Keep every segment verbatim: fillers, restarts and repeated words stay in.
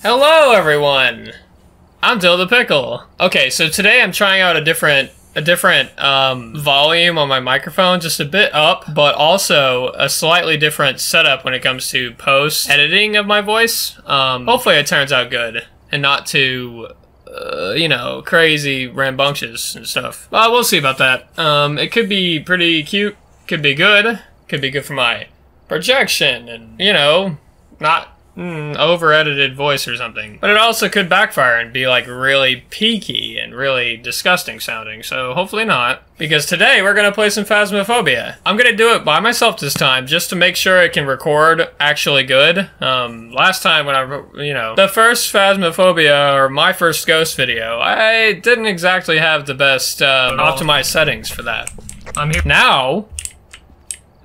Hello everyone! I'm Dylthepickle. Okay, so today I'm trying out a different a different um, volume on my microphone, just a bit up, but also a slightly different setup when it comes to post-editing of my voice. Um, hopefully it turns out good and not too, uh, you know, crazy, rambunctious and stuff. But we'll see about that. Um, it could be pretty cute, could be good, could be good for my projection and, you know, not... Mm, over-edited voice or something. But it also could backfire and be like really peaky and really disgusting sounding, so hopefully not. Because today we're gonna play some Phasmophobia. I'm gonna do it by myself this time just to make sure it can record actually good. Um, last time when I, you know, the first Phasmophobia or my first ghost video, I didn't exactly have the best uh, optimized settings for that. I'm here now.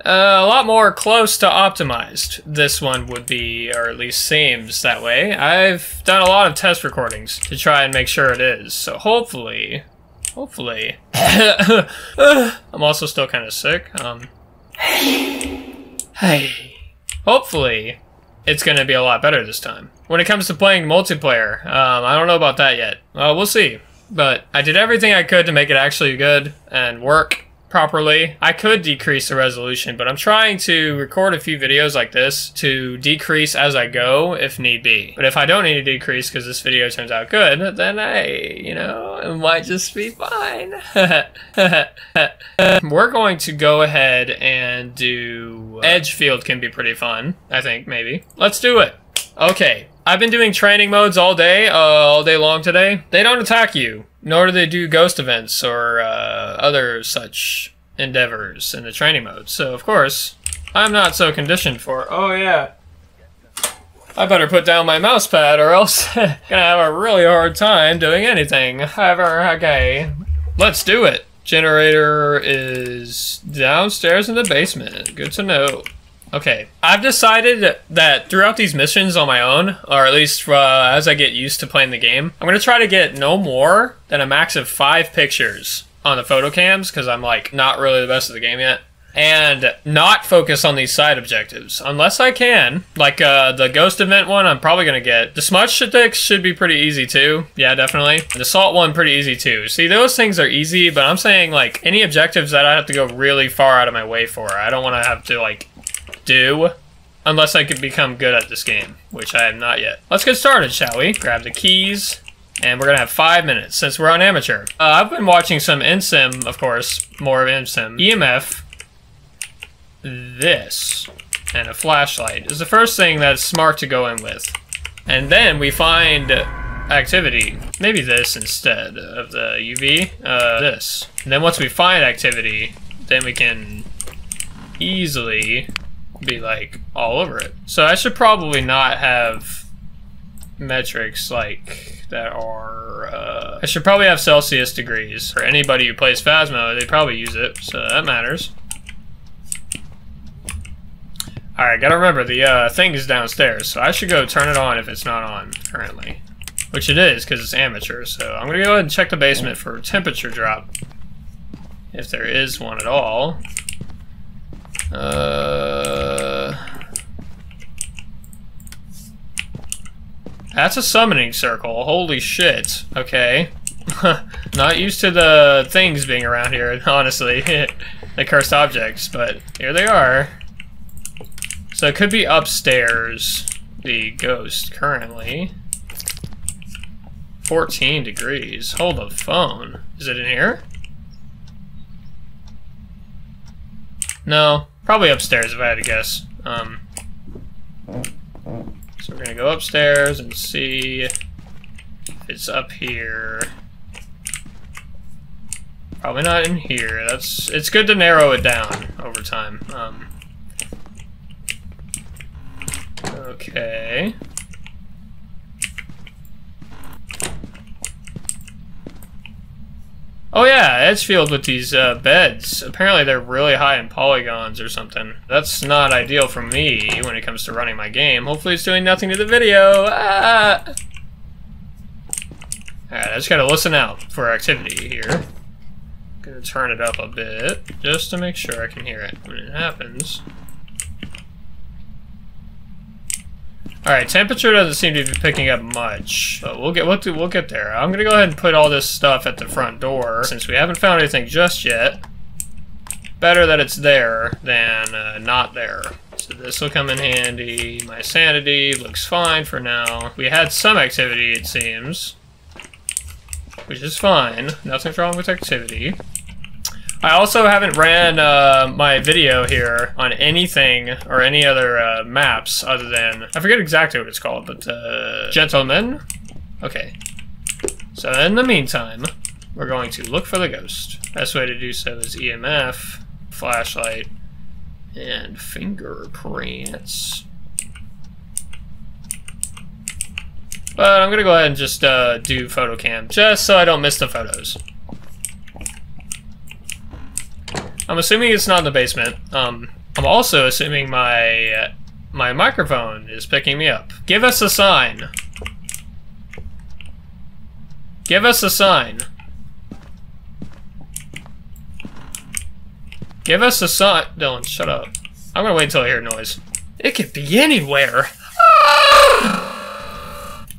Uh, a lot more close to optimized. This one would be, or at least seems that way. I've done a lot of test recordings to try and make sure it is. So hopefully, hopefully. I'm also still kind of sick. Um, hey. Hopefully, it's going to be a lot better this time. When it comes to playing multiplayer, um, I don't know about that yet. Uh, we'll see. But I did everything I could to make it actually good and work properly. I could decrease the resolution, but I'm trying to record a few videos like this to decrease as I go if need be. But if I don't need to decrease because this video turns out good, then I, you know, it might just be fine. We're going to go ahead and do... Edgefield can be pretty fun, I think, maybe. Let's do it. Okay. I've been doing training modes all day, uh, all day long today. They don't attack you. Nor do they do ghost events or uh, other such endeavors in the training mode. So, of course, I'm not so conditioned for... Oh, yeah. I better put down my mouse pad or else I'm gonna have a really hard time doing anything. However, okay. Let's do it. Generator is downstairs in the basement. Good to know. Okay, I've decided that throughout these missions on my own, or at least uh, as I get used to playing the game, I'm going to try to get no more than a max of five pictures on the photo cams, because I'm like not really the best at the game yet, and not focus on these side objectives, unless I can. Like uh, the ghost event one, I'm probably going to get. The smudge sticks should be pretty easy too, yeah, definitely. The salt one, pretty easy too. See, those things are easy, but I'm saying like any objectives that I have to go really far out of my way for, I don't want to have to like... do, unless I could become good at this game, which I am not yet. Let's get started, shall we? Grab the keys, and we're gonna have five minutes since we're on amateur. Uh, I've been watching some Insym, of course, more of Insym. E M F, this, and a flashlight is the first thing that's smart to go in with. And then we find activity, maybe this instead of the U V, uh, this. And then once we find activity, then we can easily be like all over it. So I should probably not have metrics like that are uh, I should probably have Celsius degrees. For anybody who plays Phasmo, they probably use it, so that matters. Alright, gotta remember the uh, thing is downstairs, so I should go turn it on if it's not on currently, which it is because it's amateur. So I'm gonna go ahead and check the basement for temperature drop, if there is one at all. Uh, that's a summoning circle. Holy shit. Okay. Not used to the things being around here, honestly. The cursed objects, but here they are. So it could be upstairs, the ghost currently. fourteen degrees. Hold the phone. Is it in here? No. Probably upstairs, if I had to guess. Um, so we're gonna go upstairs and see if it's up here. Probably not in here. That's. It's good to narrow it down over time. Um, okay. Oh yeah, Edgefield with these uh, beds. Apparently they're really high in polygons or something. That's not ideal for me when it comes to running my game. Hopefully it's doing nothing to the video. Ah! Alright, I just gotta listen out for activity here. Gonna turn it up a bit, just to make sure I can hear it when it happens. Alright, temperature doesn't seem to be picking up much, but we'll get, we'll, we'll get there. I'm gonna go ahead and put all this stuff at the front door, since we haven't found anything just yet. Better that it's there than uh, not there. So this will come in handy. My sanity looks fine for now. We had some activity, it seems, which is fine. Nothing's wrong with activity. I also haven't ran uh, my video here on anything or any other uh, maps other than, I forget exactly what it's called, but uh, Gentlemen. Okay. So in the meantime, we're going to look for the ghost. Best way to do so is E M F, flashlight, and fingerprints. But I'm gonna go ahead and just uh, do photocam just so I don't miss the photos. I'm assuming it's not in the basement. Um, I'm also assuming my uh, my microphone is picking me up. Give us a sign. Give us a sign. Give us a sign. Dylan, shut up. I'm gonna wait until I hear noise. It could be anywhere.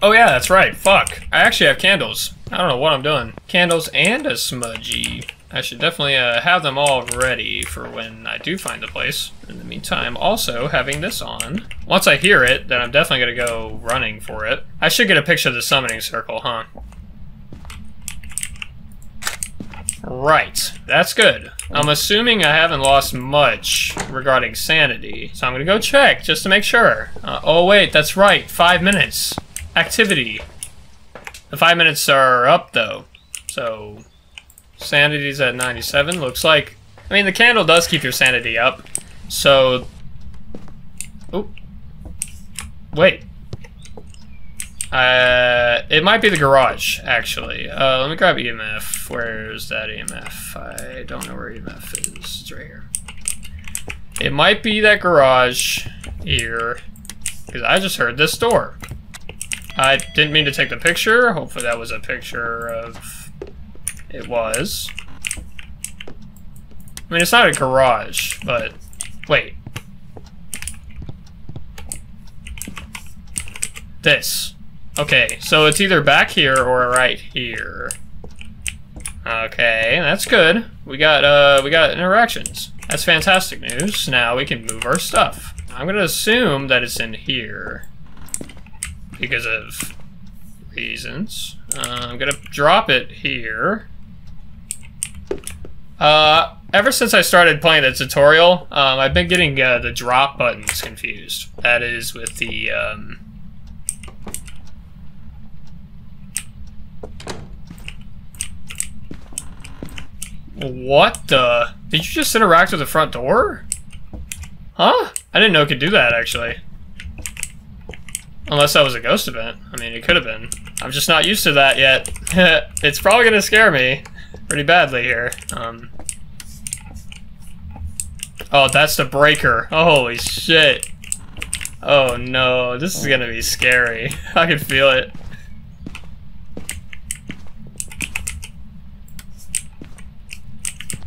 Oh yeah, that's right. Fuck. I actually have candles. I don't know what I'm doing. Candles and a smudgy. I should definitely uh, have them all ready for when I do find the place. In the meantime, also having this on. Once I hear it, then I'm definitely gonna go running for it. I should get a picture of the summoning circle, huh? Right. That's good. I'm assuming I haven't lost much regarding sanity, so I'm gonna go check just to make sure. Uh, oh wait, that's right. Five minutes. Activity. The five minutes are up though, so... Sanity's at ninety-seven, looks like. I mean, the candle does keep your sanity up, so... Oh. Wait. Uh, it might be the garage, actually. Uh, let me grab E M F. Where's that E M F? I don't know where E M F is. It's right here. It might be that garage here, because I just heard this door. I didn't mean to take the picture. Hopefully that was a picture of... It was. I mean, it's not a garage, but... Wait. This. Okay, so it's either back here or right here. Okay, that's good. We got, uh, we got interactions. That's fantastic news. Now we can move our stuff. I'm gonna assume that it's in here. Because of reasons. Uh, I'm gonna drop it here. Uh, ever since I started playing the tutorial, um, I've been getting uh, the drop buttons confused. That is with the, um... What the? Did you just interact with the front door? Huh? I didn't know it could do that, actually. Unless that was a ghost event. I mean, it could have been. I'm just not used to that yet. It's probably gonna scare me pretty badly here. Um, oh, that's the breaker. Holy shit. Oh no, this is gonna be scary. I can feel it.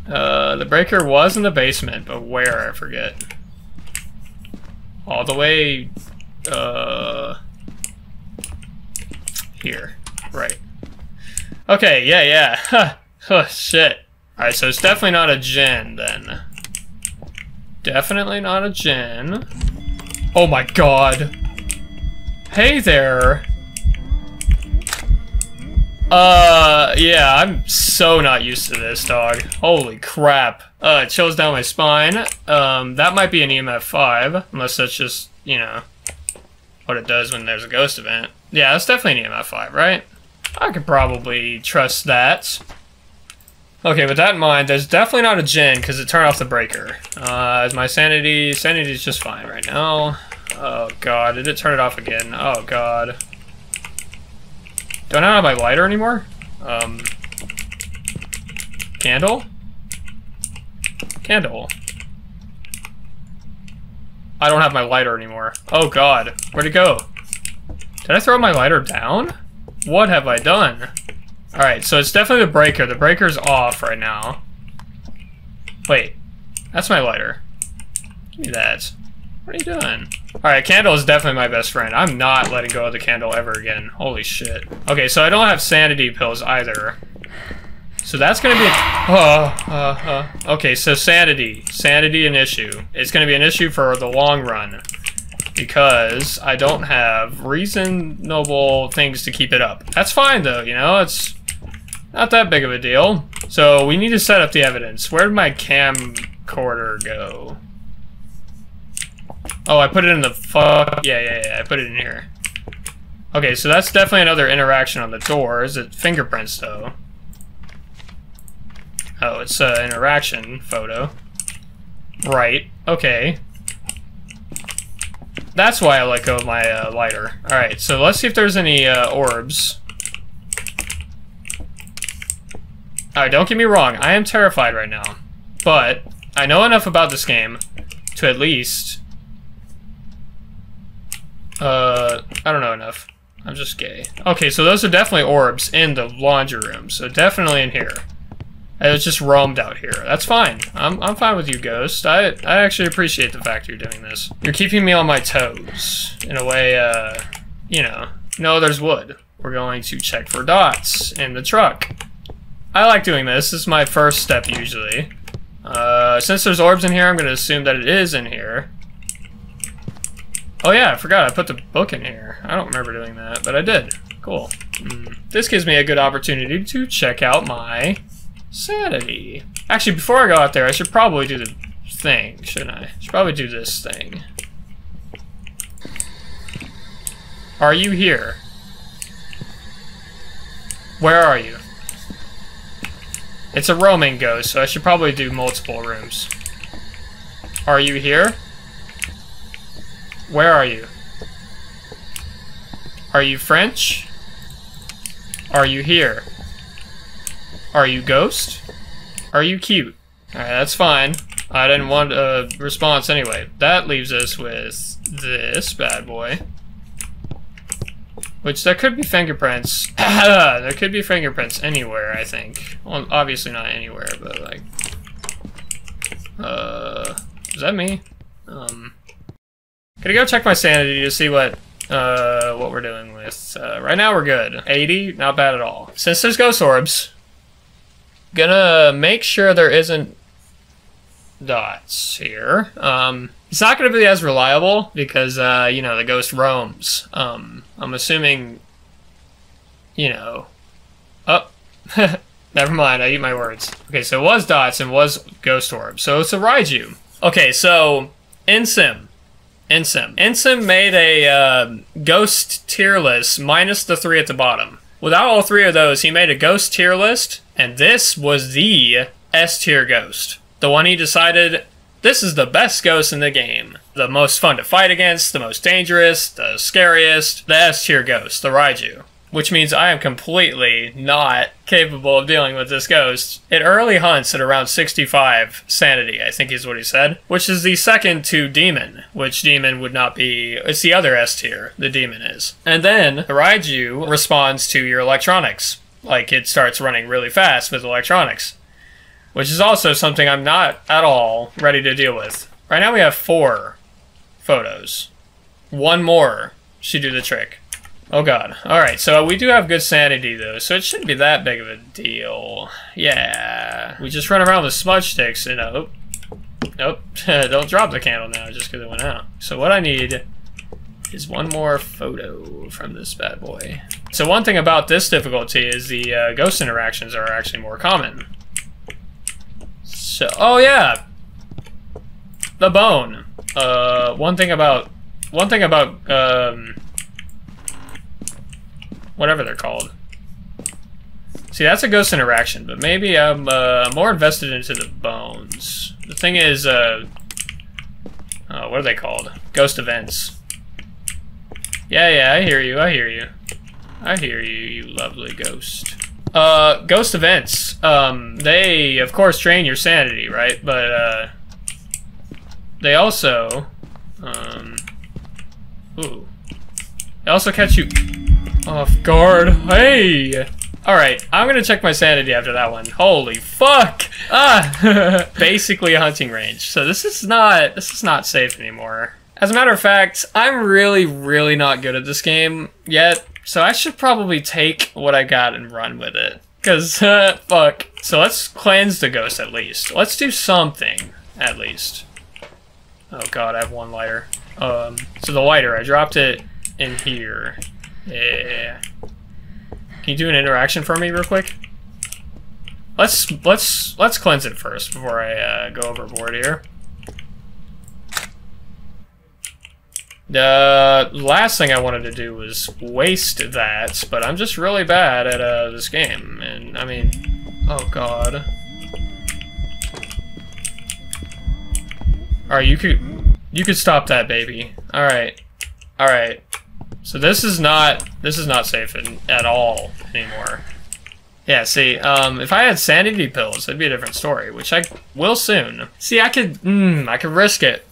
Uh, the breaker was in the basement, but where, I forget. All the way... Uh... Here. Right. Okay, yeah, yeah. Huh. Oh, shit. Alright, so it's definitely not a gen, then. Definitely not a gen. Oh my god. Hey there. Uh, yeah, I'm so not used to this, dog. Holy crap. Uh, it chills down my spine. Um, that might be an E M F five, unless that's just, you know, what it does when there's a ghost event. Yeah, that's definitely an E M F five, right? I could probably trust that. Okay, with that in mind, there's definitely not a gen because it turned off the breaker. Uh, is my sanity... Sanity is just fine right now. Oh, God. Did it turn it off again? Oh, God. Do I not have my lighter anymore? Um... Candle? Candle. I don't have my lighter anymore. Oh, God. Where'd it go? Did I throw my lighter down? What have I done? Alright, so it's definitely the breaker. The breaker's off right now. Wait. That's my lighter. Give me that. What are you doing? Alright, candle is definitely my best friend. I'm not letting go of the candle ever again. Holy shit. Okay, so I don't have sanity pills either. So that's gonna be a- uh, uh, uh. Okay, so sanity. Sanity an issue. It's gonna be an issue for the long run. Because I don't have reasonable things to keep it up. That's fine though, you know, it's not that big of a deal. So we need to set up the evidence. Where did my camcorder go? Oh, I put it in the fuck. Yeah, yeah, yeah. I put it in here. Okay, so that's definitely another interaction on the door. Is it fingerprints though? Oh, it's an interaction photo. Right. Okay. That's why I let go of my uh, lighter. All right. So let's see if there's any uh, orbs. All right. Don't get me wrong. I am terrified right now, but I know enough about this game to at least. Uh, I don't know enough. I'm just gay. Okay, so those are definitely orbs in the laundry room. So definitely in here. I was just roamed out here. That's fine. I'm I'm fine with you, Ghost. I I actually appreciate the fact you're doing this. You're keeping me on my toes in a way. Uh, you know. No, there's wood. We're going to check for dots in the truck. I like doing this. This is my first step usually. Uh, since there's orbs in here, I'm gonna assume that it is in here. Oh yeah, I forgot I put the book in here. I don't remember doing that, but I did. Cool. Mm. This gives me a good opportunity to check out my sanity. Actually, before I go out there, I should probably do the thing, shouldn't I? I should probably do this thing. Are you here? Where are you? It's a roaming ghost, so I should probably do multiple rooms. Are you here? Where are you? Are you French? Are you here? Are you ghost? Are you cute? Alright, that's fine. I didn't want a response anyway. That leaves us with this bad boy. Which, there could be fingerprints. There could be fingerprints anywhere, I think. Well, obviously not anywhere, but like... Uh... Is that me? Um... Gonna go check my sanity to see what uh, what we're doing with. Uh, right now we're good. eighty, not bad at all. Since there's ghost orbs, gonna make sure there isn't dots here. Um, it's not gonna be as reliable because, uh, you know, the ghost roams. Um, I'm assuming, you know, oh, never mind, I eat my words. Okay, so it was dots and was ghost orbs. So it's a Raiju. Okay, so Insym. Insym. Insym made a uh, ghost tier list minus the three at the bottom. Without all three of those, he made a ghost tier list, and this was the S tier ghost. The one he decided, this is the best ghost in the game. The most fun to fight against, the most dangerous, the scariest, the S tier ghost, the Raiju. Which means I am completely not capable of dealing with this ghost. It early hunts at around sixty-five sanity, I think is what he said, which is the second to demon, which demon would not be, it's the other S tier, the demon is. And then the Raiju responds to your electronics, like it starts running really fast with electronics, which is also something I'm not at all ready to deal with. Right now we have four photos. One more should do the trick. Oh god. Alright, so we do have good sanity though, so it shouldn't be that big of a deal. Yeah. We just run around with smudge sticks and uh, oh. Nope. Don't drop the candle now just because it went out. So what I need is one more photo from this bad boy. So one thing about this difficulty is the uh, ghost interactions are actually more common. So, oh yeah! The bone. Uh, one thing about, one thing about, um... whatever they're called. See, that's a ghost interaction, but maybe I'm uh, more invested into the bones. The thing is, uh, oh, what are they called? Ghost events. Yeah, yeah, I hear you, I hear you. I hear you, you lovely ghost. Uh, ghost events. Um, they, of course, drain your sanity, right? But, uh, they also, um, ooh. They also catch you off guard. Hey! Alright, I'm gonna check my sanity after that one. Holy fuck! Ah! Basically a hunting range. So this is not, this is not safe anymore. As a matter of fact, I'm really, really not good at this game yet, so I should probably take what I got and run with it. Because, uh, fuck. So let's cleanse the ghost at least. Let's do something, at least. Oh god, I have one lighter. Um, so the lighter, I dropped it in here. Yeah. Can you do an interaction for me real quick? Let's, let's, let's cleanse it first before I, uh, go overboard here. The last thing I wanted to do was waste that, but I'm just really bad at uh, this game, and I mean, oh god. Alright, you could, you could stop that, baby. Alright, alright. So this is not, this is not safe in, at all anymore. Yeah, see, um, if I had sanity pills, it'd be a different story, which I will soon. See, I could, mmm, I could risk it.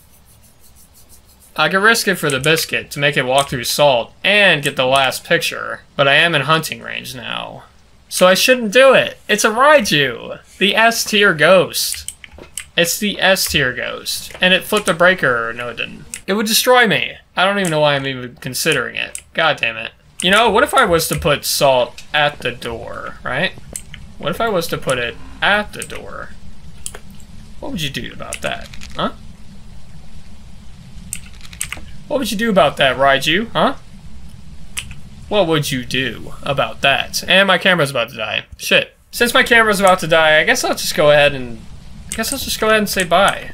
I could risk it for the biscuit to make it walk through salt and get the last picture, but I am in hunting range now. So I shouldn't do it. It's a Raiju, the S-tier ghost. It's the S-tier ghost. And it flipped a breaker, no it didn't. It would destroy me. I don't even know why I'm even considering it. God damn it. You know, what if I was to put salt at the door, right? What if I was to put it at the door? What would you do about that, huh? What would you do about that, Raiju, huh? What would you do about that? And my camera's about to die. Shit. Since my camera's about to die, I guess I'll just go ahead and... I guess I'll just go ahead and say bye.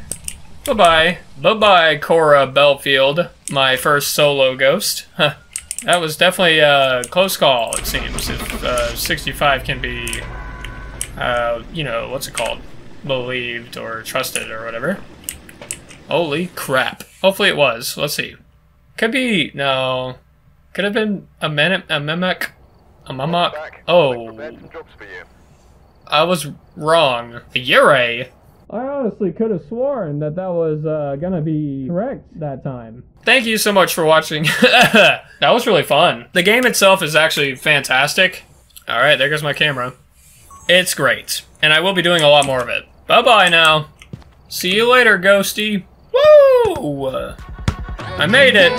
Bye-bye. Bye-bye, Cora Belfield, my first solo ghost. Huh. That was definitely a close call, it seems. If uh, sixty-five can be, uh, you know, what's it called? Believed or trusted or whatever. Holy crap. Hopefully it was. Let's see. Could be... no. Could have been a, man, a mimic. A mimic. Oh. I was wrong. A Yurei. I honestly could have sworn that that was uh, gonna be correct that time. Thank you so much for watching. That was really fun. The game itself is actually fantastic. Alright, there goes my camera. It's great. And I will be doing a lot more of it. Bye-bye now. See you later, Ghosty. Woo! I made it!